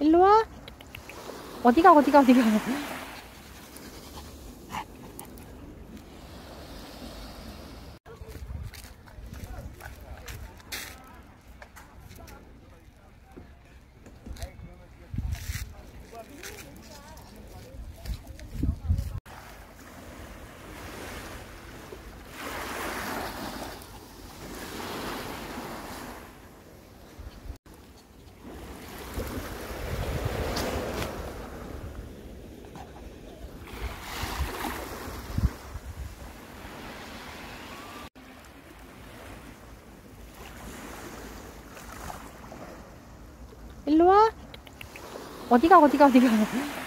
일로와. 어디가 어디가 어디가. 일로와. 어디가 어디가 어디가.